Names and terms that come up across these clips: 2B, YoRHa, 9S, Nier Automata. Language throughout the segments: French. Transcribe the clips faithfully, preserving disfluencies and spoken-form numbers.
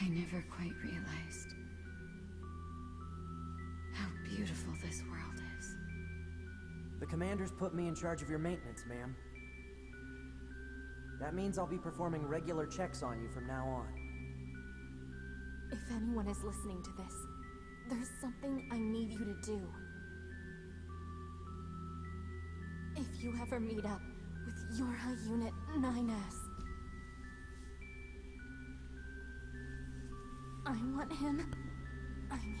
I never quite realized how beautiful this world is. The commander's put me in charge of your maintenance, ma'am. That means I'll be performing regular checks on you from now on. If anyone is listening to this, there's something I need you to do. If you ever meet up with YoRHa Unit nine S, I want him. I mean...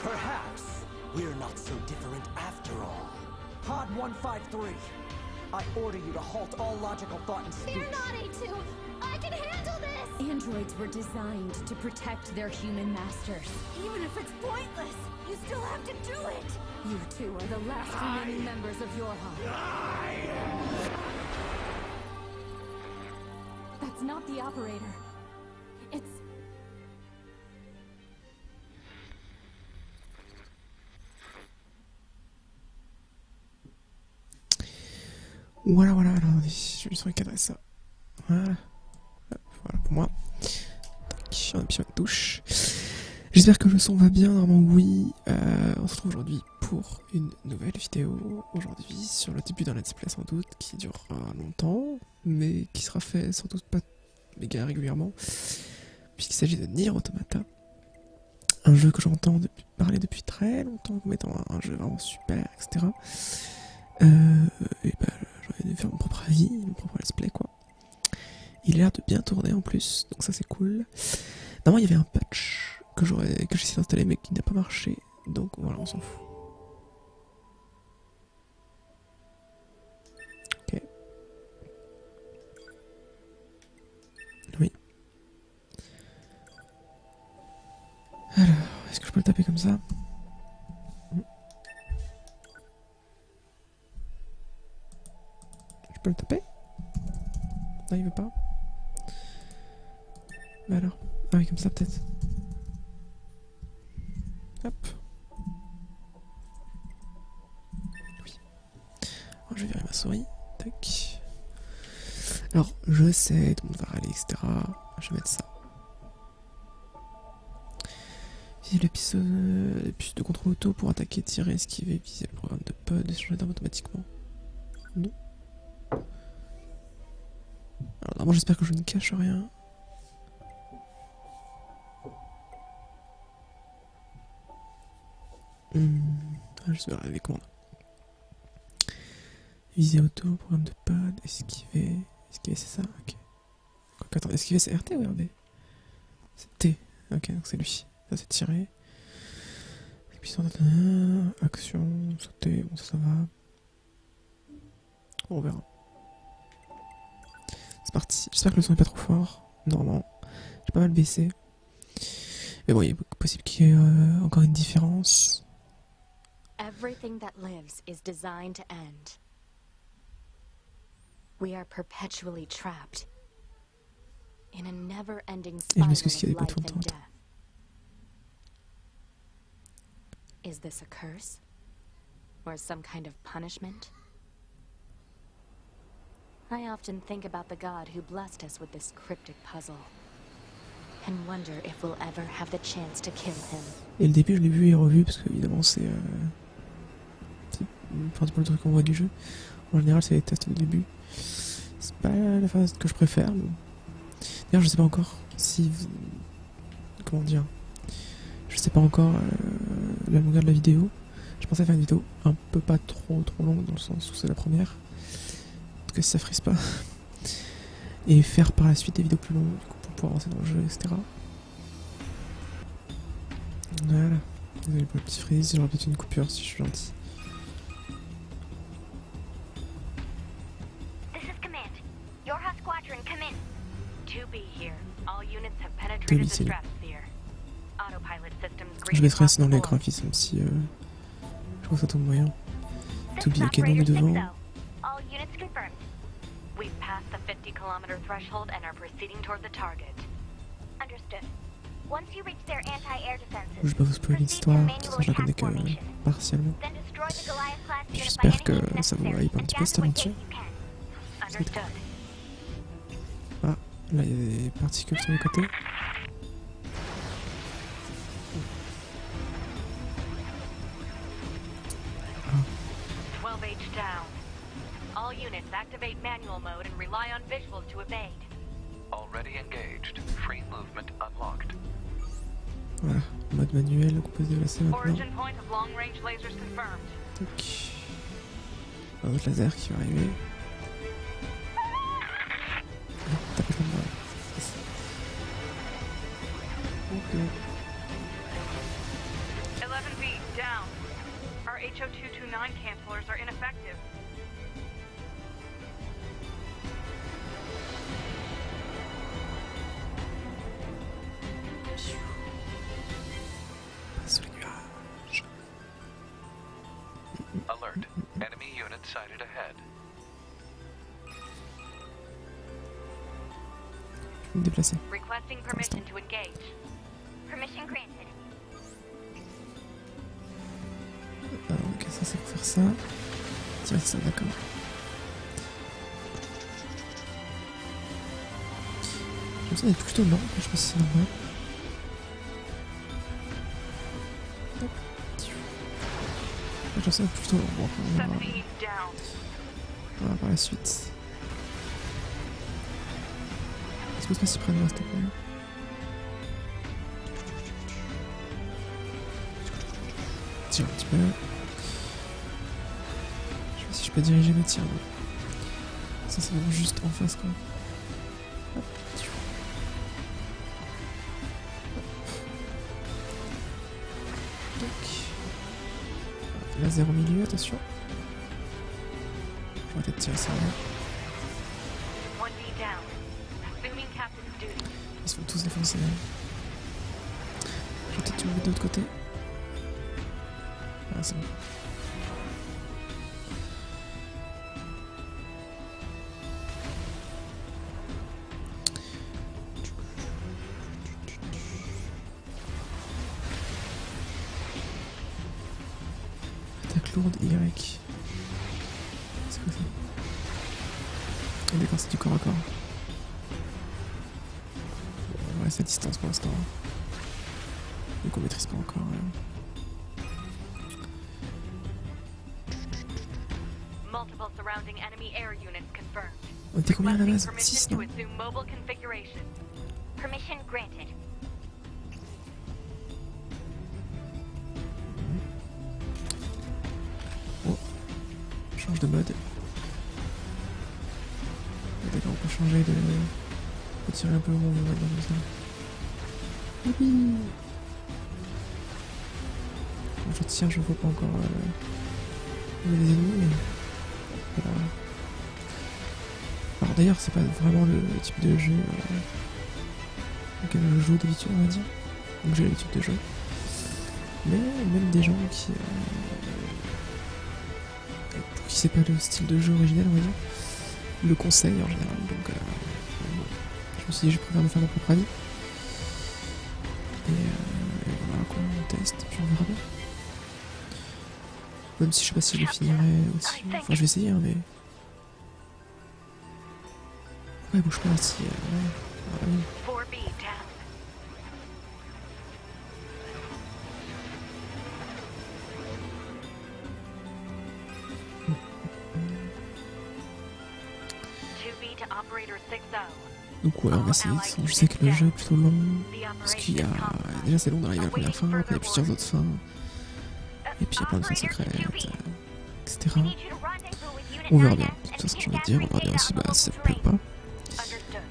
Perhaps we're not so different after all. Pod one five three, I order you to halt all logical thought and speech. Fear not, A two! I can handle this! Androids were designed to protect their human masters. Even if it's pointless, you still have to do it! You two are the last I... remaining members of YoRHa. I... That's not the operator. It's... Voilà, voilà, alors je me sens cadré ça. Voilà. Hop, voilà pour moi. Tac, on appuie sur une touche. J'espère que le son va bien, normalement oui. Euh, on se retrouve aujourd'hui pour une nouvelle vidéo. Aujourd'hui sur le début d'un let's play sans doute, qui durera longtemps, mais qui sera fait sans doute pas méga régulièrement, puisqu'il s'agit de Nier Automata. Un jeu que j'entends depuis, parler depuis très longtemps comme étant un, un jeu vraiment super, et cetera. Euh, et bah, j'ai envie de faire mon propre avis, mon propre let's play quoi. Il a l'air de bien tourner en plus, donc ça c'est cool. Normalement il y avait un patch que j'aurais, que j'ai essayé d'installer mais qui n'a pas marché, donc voilà on s'en fout. Ok. Oui. Alors, est-ce que je peux le taper comme ça ? Je peux le taper? Non, il veut pas. Bah alors. Ah oui, comme ça peut-être. Hop. Oui. Alors, je vais virer ma souris. Tac. Alors, je sais, tout le monde va râler, et cetera. Je vais mettre ça. Viser le pistolet de contrôle auto pour attaquer, tirer, esquiver, viser le programme de pod et changer d'arme automatiquement. Non. Alors normalement j'espère que je ne cache rien. Hum, ah, je vais regarder les commandes. Viser auto, programme de pod, esquiver. Esquiver c'est ça, ok. Quoi, attends, esquiver c'est R T ou R B? C'est T, ok donc c'est lui. Ça c'est tiré. Puissant d'atteindre, action, sauter, bon ça, ça va. On verra. C'est parti. J'espère que le son est pas trop fort. Normalement, j'ai pas mal baissé. Mais bon, il est possible qu'il y ait euh, encore une différence. Everything that lives is designed to end. We are perpetually trapped in a never-ending spiral of life and death. Is this a curse or some kind of punishment? I often think about the God who blessed us with this cryptic puzzle, and wonder if we'll ever have the chance to kill him. Et le début, je l'ai vu et revu parce que évidemment c'est, euh, enfin c'est pas le truc qu'on voit du jeu. En général, c'est les tests de début. C'est pas la phase que je préfère. Mais... D'ailleurs, je sais pas encore si, comment dire, je sais pas encore euh, la longueur de la vidéo. Je pensais faire une vidéo un peu pas trop trop longue dans le sens où c'est la première. Si ça frise pas et faire par la suite des vidéos plus longues du coup, pour pour avancer dans le jeu, et cetera. Voilà. Désolé pour le petit freeze, j'aurais peut-être une coupure si je suis gentil. deux B, je mettrai sinon les graphismes si euh, je trouve ça tombe moyen. deux B, ok, non mais devant. Je vais pas vous spoiler l'histoire, de toute façon je la connais que euh, partiellement. J'espère que ça vous hype un petit peu cette aventure. Ah, là il y a des particules sur les côtés. Voilà, mode manuel, on peut se déplacer maintenant. Donc, un autre laser qui va arriver. Okay. eleven B, down. Our H O two twenty-nine cancelers are ineffective. Alert. Enemy unit sighted ahead. Déplacer. Requesting permission to engage. Permission granted. Ah, ok, ça c'est pour faire ça. Tiens, ça, d'accord. Comme ça, il est plutôt lent, je pense que c'est normal. J'en sais plutôt bon, on va voir voilà, par la suite. Est-ce que je peux s'y prendre là, s'il te plaît? Tire un petit peu. Je sais pas si je peux diriger mes tirs. Ça, c'est vraiment juste en face, quoi. Hop. Laser au milieu, attention. Je vais peut-être tirer ça là. Ils se font tous défoncer. Je vais peut-être me mettre de l'autre côté. Ah, c'est bon. Lourde Y. C'est quoi ça? Et d'accord, c'est du corps à corps. On reste à distance pour l'instant. Donc on maîtrise pas encore. On était combien à la base? six, non? De mode. D'accord, on peut changer de... On peut tirer un peu rond, on va dans le sens. Quand je tire, je vois pas encore euh, les ennemis, mais... Voilà. Alors d'ailleurs, c'est pas vraiment le, le type de jeu euh, auquel je joue d'habitude, on va dire. Donc j'ai l'habitude de jouer. Mais même des gens qui... Euh, qui c'est pas le style de jeu original, on va dire, le conseil en général, donc euh, je me suis dit je préfère me faire mon propre avis, et, euh, et voilà, quoi, on teste, puis on verra bien, même si je sais pas si je le finirai aussi, enfin je vais essayer, hein, mais... Ouais, bouge pas, si... Euh, ouais, ouais, ouais. Donc ouais, on va essayer, je sais que le jeu est plutôt long, parce qu'il y a... Déjà c'est long d'arriver à la première fin, après il y a plusieurs autres fins, et puis il y a plein de fins secrètes, et cetera. On verra bien, de toute façon j'ai envie de dire, on verra bien si bah, ça plaît ou pas,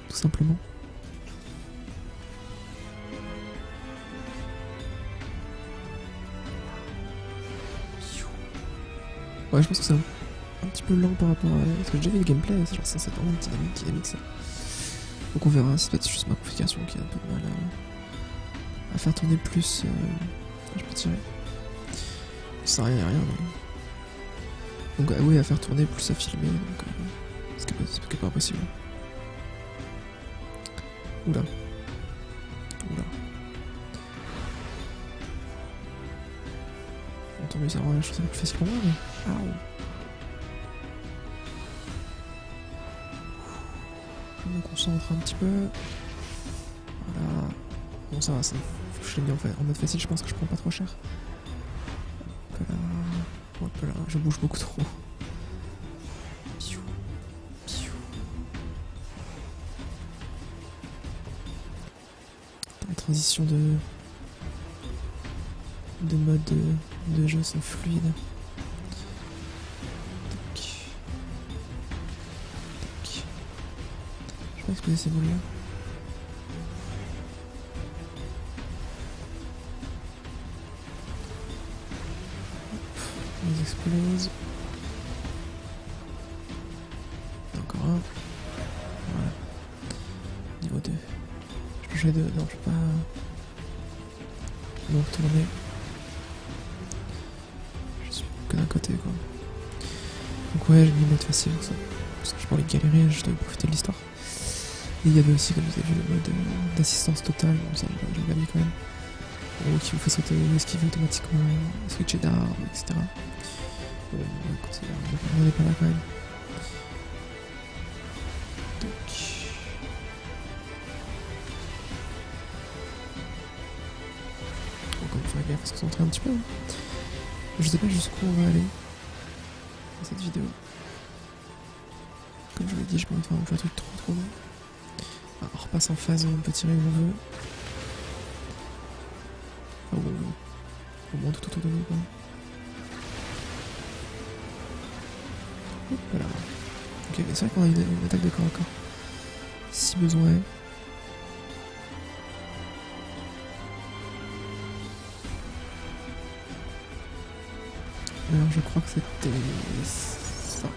tout simplement. Ouais, je pense que c'est un, un petit peu lent par rapport à... Parce que j'ai déjà vu le gameplay, c'est genre ça, c'est vraiment dynamique, dynamique ça. Donc on verra, c'est peut-être juste ma configuration qui a un peu de mal à, à faire tourner plus... Euh... Je peux tirer. Ça sert à rien, à rien. Mais... Donc ah oui, à faire tourner plus à filmer, donc... Euh... C'est peut-être pas, pas impossible. Oula. Oula. Tant mieux, ça rend la chose un peu plus facile pour moi, mais... Aouh. Je me concentre un petit peu... Voilà... Bon ça va, ça... Faut que je l'ai mis en, fa... en mode facile, je pense que je prends pas trop cher. Hop là... Hop là, je bouge beaucoup trop. Piou... Piou... La transition de... de mode de, de jeu sont fluides. Tac. Tac. Je vais pas exploser ces boules là. On les explose. Encore un. Voilà. Niveau deux. Je peux jouer deux. Non, je peux pas. Non, retourner. D'un côté quoi. Donc ouais, j'ai mis mode facile ça, parce que je parlais de galérer, je dois profiter de l'histoire. Et il y avait aussi, comme vous avez vu, le mode euh, d'assistance totale, bon ça j'ai bien mis quand même, euh, qui vous fait sauter ou esquiver automatiquement, switcher d'armes, et cetera. Euh, écoutez, on n'est pas là quand même. Donc... Encore une fois, il faut se concentrer un petit peu. Hein. Je sais pas jusqu'où on va aller dans cette vidéo. Comme je vous l'ai dit, je peux en faire un truc trop trop long. Ah, on repasse en phase où on peut tirer où on veut. Ah ouais, ouais. Au moins tout autour de nous quoi. Hop là. Ok, c'est vrai qu'on a une, une attaque de corps à corps. Si besoin est. Alors je crois que c'était ça.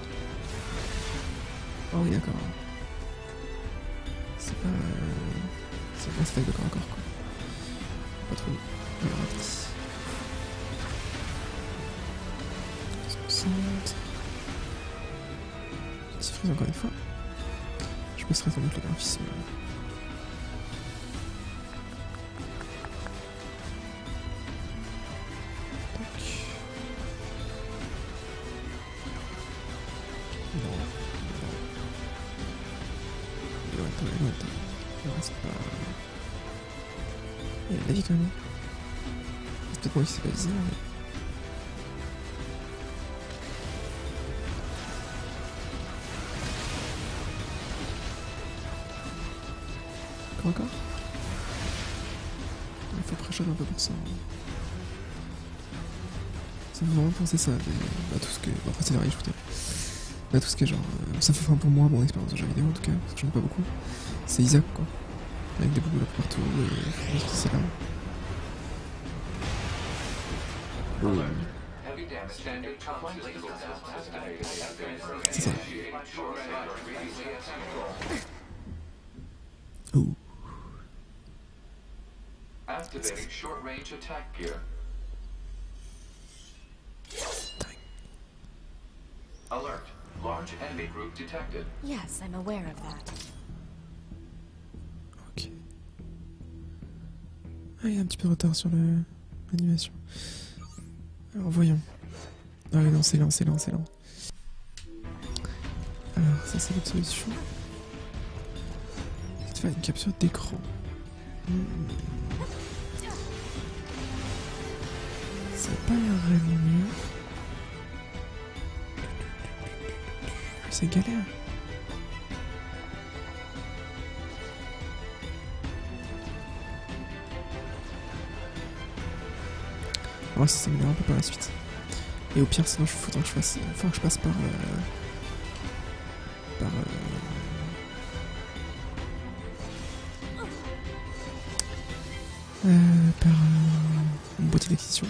Oh oui d'accord. C'est pas... C'est pas stack de corps à corps quoi. Pas trop... Alors attends. soixante. Petit freeze encore une fois. Je me serais sans doute le graphisme. Oui, c'est pas bizarre, mais... Encore, encore. Il faut pré-shot un peu pour ça. Hein. Ça me fait vraiment penser ça, mais... Bah, tout ce que... Bah, après, c'est varié, je vous dirais. Bah, tout ce qui est genre... Euh, ça fait enfin pour moi, mon expérience de jeu vidéo, en tout cas, parce que j'en ai pas beaucoup. C'est Isaac, quoi. Avec des boules partout, et... C'est là. C'est ça. Oh. Alert. Large enemy group detected. Yes, I'm aware of that. Ok. Ah, il y a un petit peu de retard sur l'animation. Alors voyons. Ah oui, non, c'est lent, c'est lent, c'est lent. Alors ça c'est l'autre solution. C'est de faire une capture d'écran. Mmh. Ça n'a pas l'air vraiment mieux. C'est galère. Ouais, ça s'améliore un peu par la suite. Et au pire, sinon, il faudra que je fasse, faudra que je passe par, euh, par, euh, euh, par euh, une beauté d'acquisition.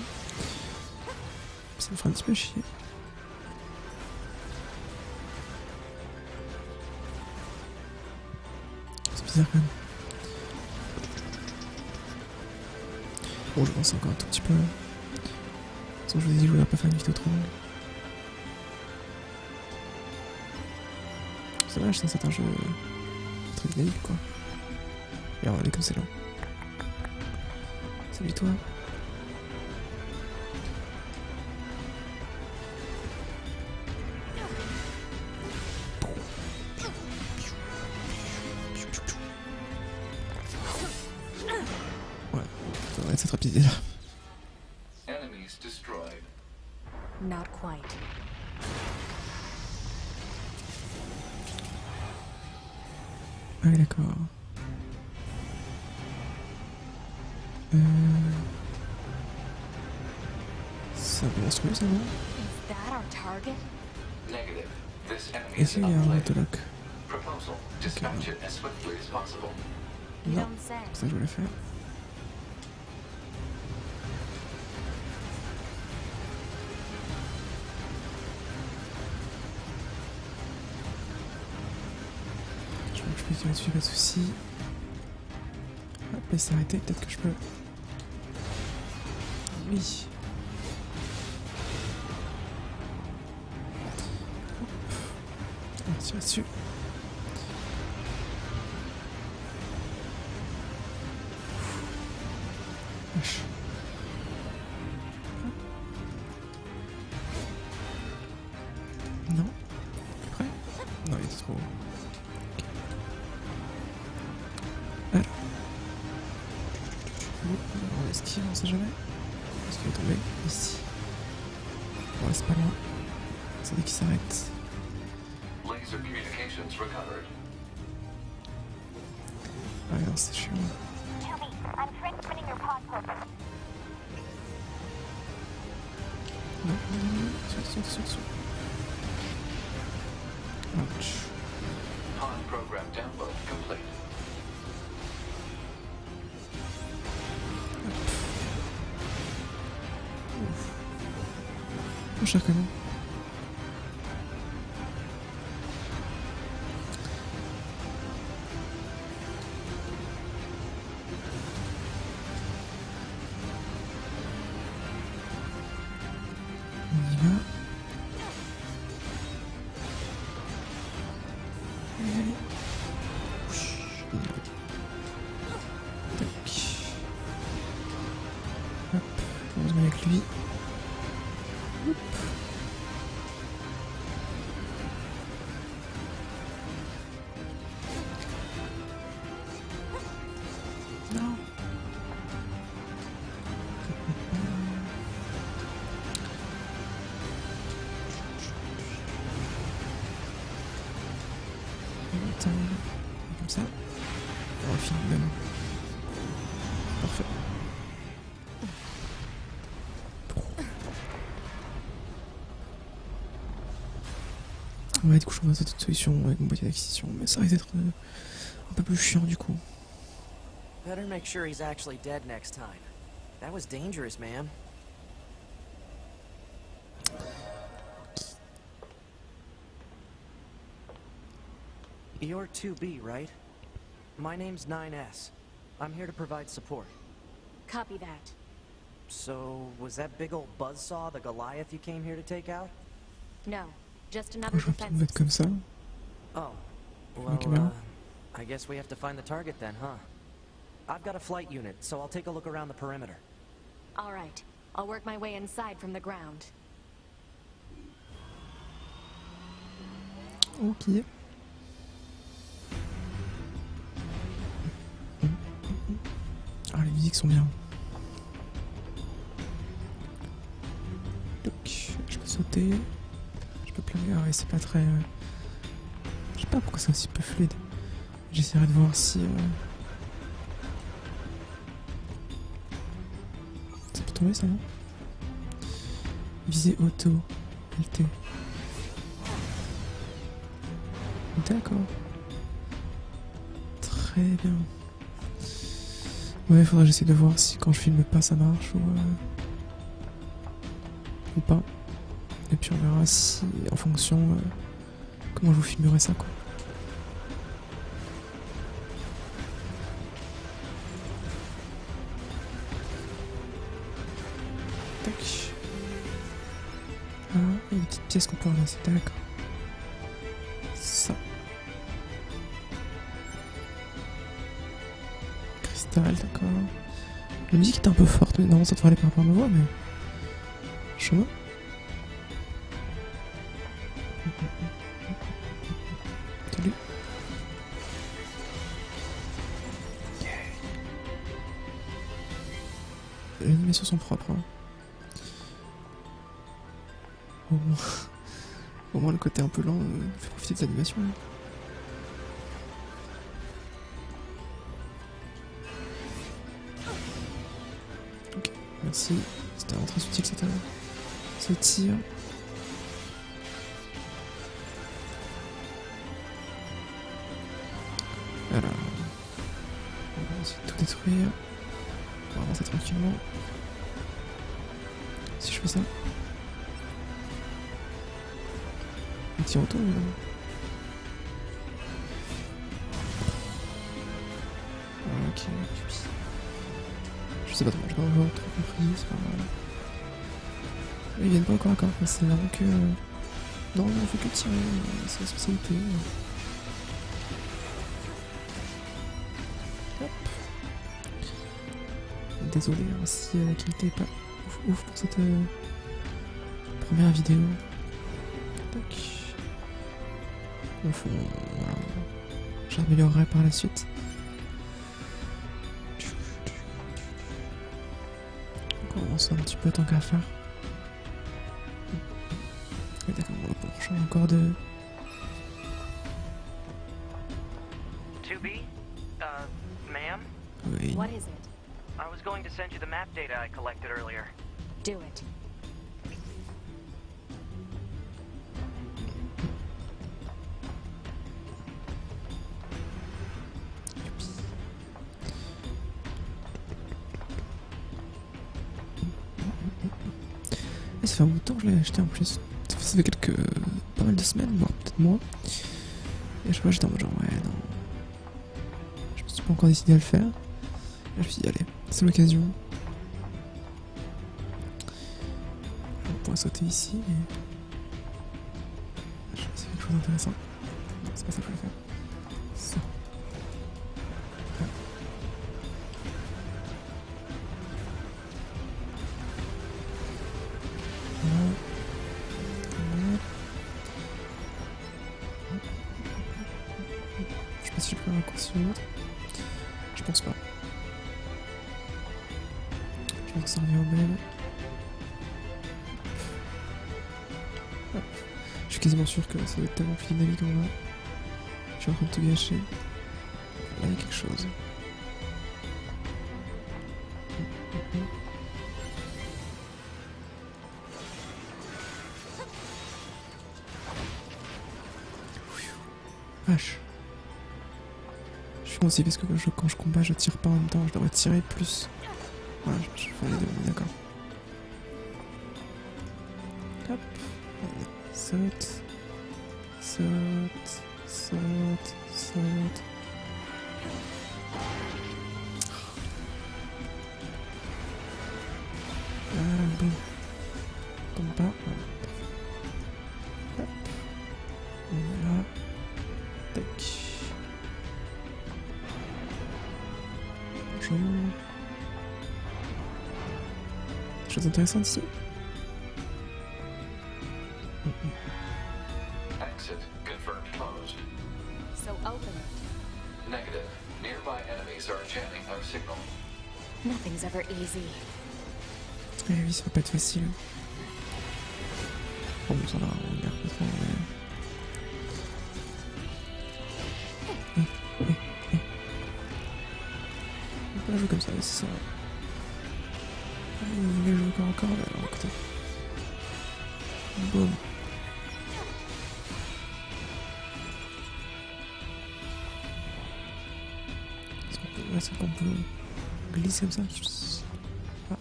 Ça me fera un petit peu chier. bizarre. Bon, je pense encore un tout petit peu là. De toute façon, je vous ai dit, je voulais pas faire une vidéo trop longue. C'est dommage, ça, c'est un jeu très dynamique quoi. Et alors, allez, comme c'est lent. Salut toi. Est-ce qu'il y a un autolock? Ok, non. Non, c'est ça que je voulais faire. Je crois que je peux tirer dessus, pas de soucis. Hop, laisse s'arrêter, peut-être que je peux... Oui. Dessus. Non, plus près. Non, il est trop haut. Okay. Alors, on esquive, on sait jamais. Parce qu'il est tombé ici. On reste pas loin. C'est dès qu'il s'arrête. Ah non, c'est chiant. Non, sur, sur, sur. Ouch. Ouf. Mon cher canon. Ouais, du coup, je trouve cette autre solution avec mon boîtier d'acquisition, mais ça risque d'être un peu plus chiant du coup. Better make sure he's actually dead next time. That was dangerous, man. You're two B, right? My name's nine S. I'm here to provide support. Copy that. So, was that big old buzzsaw the Goliath you came here to take out? No. Just another defense. Comme ça. Oh. Well, uh, I guess we have to find the target then, huh? I've got a flight unit, so I'll take a look around the perimeter. All right. I'll work my way inside from the ground. Okay. Ah, les musiques sont bien. Donc, je peux sauter. Et c'est pas très... Euh... Je sais pas pourquoi c'est aussi peu fluide. J'essaierai de voir si... Euh... Ça peut tomber ça, non? Viser auto. L T. D'accord. Très bien. Ouais, faudrait que j'essaie de voir si quand je filme pas ça marche ou... Euh... Ou pas. Et puis on verra si, en fonction, euh, comment je vous filmerai ça, quoi. pièces qu'on peut ramasser. D'accord. Ça. Cristal, d'accord. La musique est un peu forte, mais non, ça devrait aller par rapport à ma voix, mais... Je vois. Salut. Yeah. Les animations sont propres, hein. Au moins, au moins le côté un peu lent euh, fait profiter des animations. Hein. Ok, merci. C'était vraiment très utile cette, ce tir. Alors, on va essayer de tout détruire. On va avancer tranquillement. Si je fais ça. Un petit retour, non ? Ok, je sais pas trop, j'ai pas encore trop compris, c'est pas mal. Ils viennent pas encore à corps, c'est vraiment que... Non, non, faut que tirer, c'est la spécialité. Hop. Désolé hein, si la qualité est pas ouf, ouf pour cette euh, première vidéo. Tac. Au fond, voilà. J'améliorerai par la suite. On commence un petit peu tant qu'à faire. Et d'accord, on va changer encore de... two B, uh, ma'am? Oui. What is it? I was going to send you the map data I collected earlier. Do it. Ça fait un bout de temps que je l'ai acheté en plus. Ça fait, ça fait quelques... pas mal de semaines, voire peut-être moins. Et je vois, j'étais en mode genre, ouais, non. Je me suis pas encore décidé à le faire. Là, je me suis dit, allez, c'est l'occasion. On pourrait sauter ici, mais... Je vais essayer quelque chose d'intéressant. Non, c'est pas ça que je voulais faire. Ça. Je pense pas. Je vais resservir au même. Hop. Je suis quasiment sûr que ça va être tellement plus dynamique en bas. Je suis en train de tout gâcher. Là, il y a quelque chose. Vache. Moi aussi, parce que je, quand je combats, je tire pas en même temps, je devrais tirer plus. Voilà, je, je fais les deux, d'accord. Hop. Saute. Saute. Saute. Saute. Ah bon. Tombe pas. Hop. On est là. Tac. Des choses intéressantes ici. Exit confirmed closed. So open it. Negative. Nearby enemies are channeling our signal. Nothing's ever easy. Eh oui, ça va pas être facile. Oh bon, ça va, on regarde pas trop, mais... Eh, eh. On va jouer comme ça, c'est ça. Il voulait jouer encore encore, mais alors écoutez. Boum. Est-ce qu'on peut, est-ce qu'on peut glisser comme ça? Ah.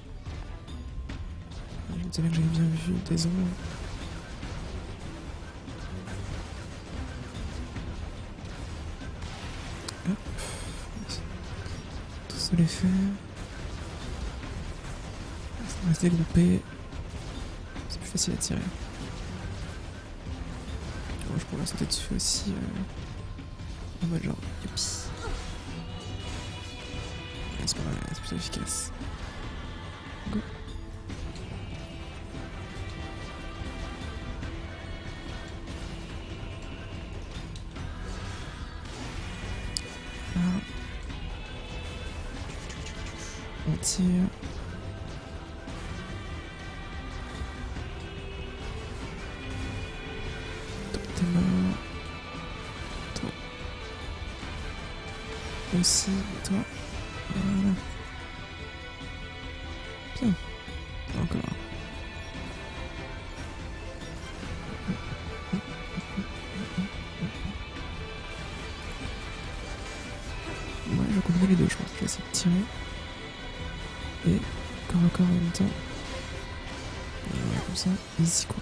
Je me disais que j'avais bien vu, désolé. Hop. Tout se les faire. Rester groupé, c'est plus facile à tirer. Bon, je pourrais sauter dessus aussi euh, en mode genre youpi. Ouais, c'est pas mal, c'est plutôt efficace. Go. On tire. Top tes mains. Toi. Aussi, toi. Voilà. Bien. Encore. Ouais, je vais combiner les deux, je pense. Je vais essayer de tirer. Et encore encore en même temps. Voilà, comme ça, easy quoi.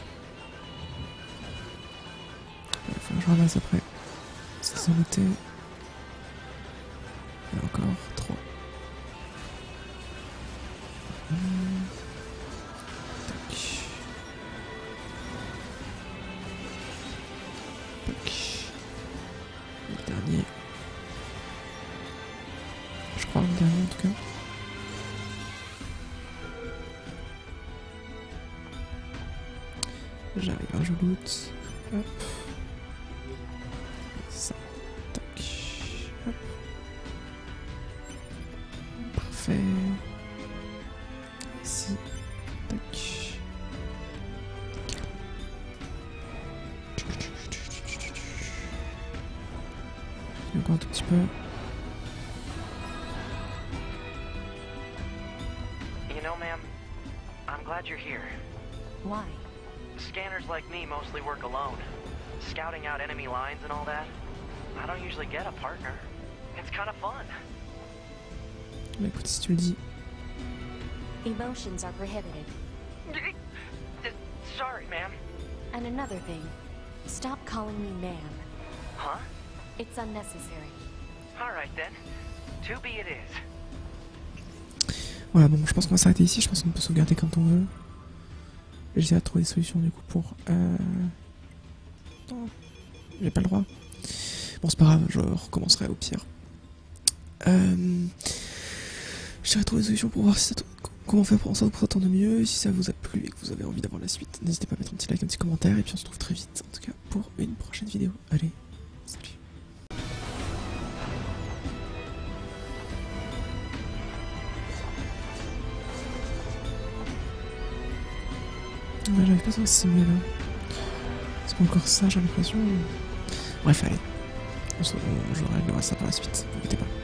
Il faut que je ramasse après. C'est sans noter. Et encore trois. Mmh. Tac. Tac. Le dernier. Je crois le dernier en tout cas. J'arrive, je loot. Hop. Ça. Tac. Hop. Parfait. Ici. Tac. Et encore un tout petit peu. You know, ma'am, I'm glad you're here. Why? Scanners like me mostly work alone. Scouting out enemy lines and all that. I don't usually get a partner. It's kind of fun. Mais écoute, si tu le dis. Emotions are prohibited. Sorry, ma'am. And another thing. Stop calling me ma'am. Huh? It's unnecessary. All right then. two B it is. Voilà, bon, je pense qu'on va s'arrêter ici. Je pense qu'on peut sauvegarder quand on veut. J'ai hâte de trouver des solutions du coup pour... Euh... Non, j'ai pas le droit. Bon, c'est pas grave, je recommencerai au pire. Euh... J'ai hâte de trouver des solutions pour voir si ça comment faire pour en sorte pour s'entendre mieux. Si ça vous a plu et que vous avez envie d'avoir la suite, n'hésitez pas à mettre un petit like, un petit commentaire. Et puis on se retrouve très vite, en tout cas, pour une prochaine vidéo. Allez, salut. Ouais, j'arrive pas à s'estimer là. C'est pas encore ça, j'ai l'impression. Bref, allez. On se... Je réglerai ça par la suite, n'hésitez pas.